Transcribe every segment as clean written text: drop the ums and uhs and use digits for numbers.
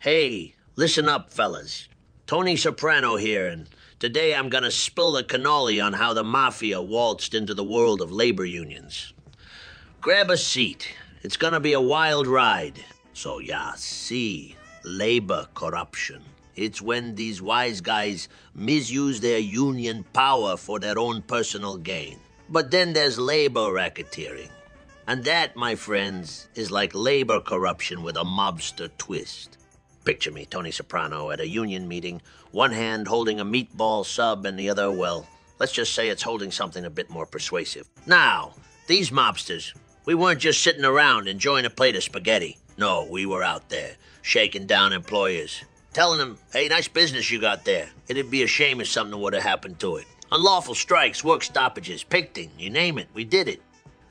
Hey, listen up, fellas. Tony Soprano here, and today I'm gonna spill the cannoli on how the mafia waltzed into the world of labor unions. Grab a seat. It's gonna be a wild ride. So, yeah, see, labor corruption. It's when these wise guys misuse their union power for their own personal gain. But then there's labor racketeering. And that, my friends, is like labor corruption with a mobster twist. Picture me, Tony Soprano, at a union meeting, one hand holding a meatball sub and the other, well, let's just say it's holding something a bit more persuasive. Now, these mobsters, we weren't just sitting around enjoying a plate of spaghetti. No, we were out there, shaking down employers, telling them, hey, nice business you got there. It'd be a shame if something would have happened to it. Unlawful strikes, work stoppages, picketing, you name it, we did it.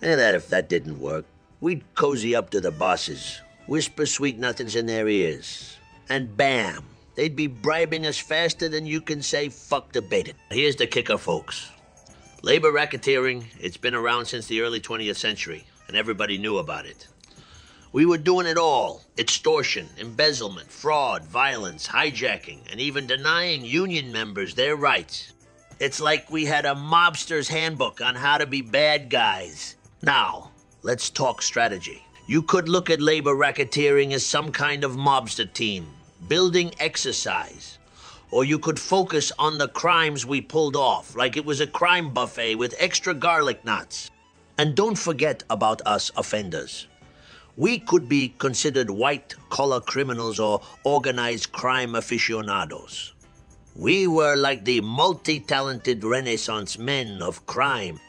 And that if that didn't work, we'd cozy up to the bosses, whisper sweet nothings in their ears, and bam, they'd be bribing us faster than you can say fuck debate it. Here's the kicker, folks. Labor racketeering, it's been around since the early 20th century, and everybody knew about it. We were doing it all. Extortion, embezzlement, fraud, violence, hijacking, and even denying union members their rights. It's like we had a mobster's handbook on how to be bad guys. Now, let's talk strategy. You could look at labor racketeering as some kind of mobster team, building exercise. Or you could focus on the crimes we pulled off, like it was a crime buffet with extra garlic knots. And don't forget about us offenders. We could be considered white-collar criminals or organized crime aficionados. We were like the multi-talented Renaissance men of crime.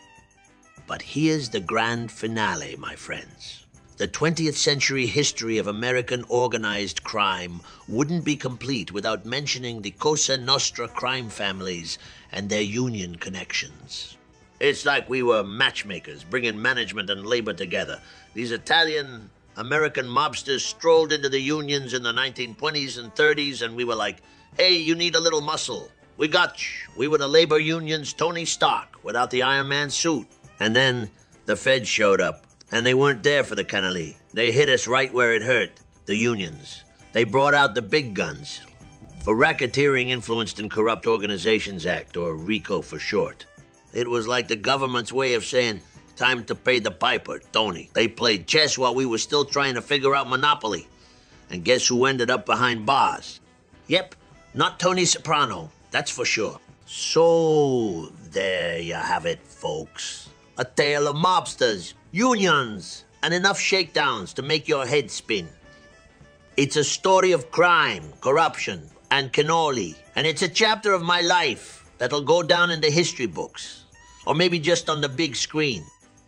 But here's the grand finale, my friends. The 20th century history of American organized crime wouldn't be complete without mentioning the Cosa Nostra crime families and their union connections. It's like we were matchmakers, bringing management and labor together. These Italian-American mobsters strolled into the unions in the 1920s and 30s, and we were like, hey, you need a little muscle. We got you. We were the labor union's Tony Stark without the Iron Man suit. And then the feds showed up, and they weren't there for the cannoli. They hit us right where it hurt, the unions. They brought out the big guns for Racketeering Influenced and Corrupt Organizations Act, or RICO for short. It was like the government's way of saying, time to pay the piper, Tony. They played chess while we were still trying to figure out Monopoly. And guess who ended up behind bars? Yep, not Tony Soprano, that's for sure. So, there you have it, folks. A tale of mobsters, unions, and enough shakedowns to make your head spin. It's a story of crime, corruption, and cannoli. And it's a chapter of my life that'll go down in the history books. Or maybe just on the big screen.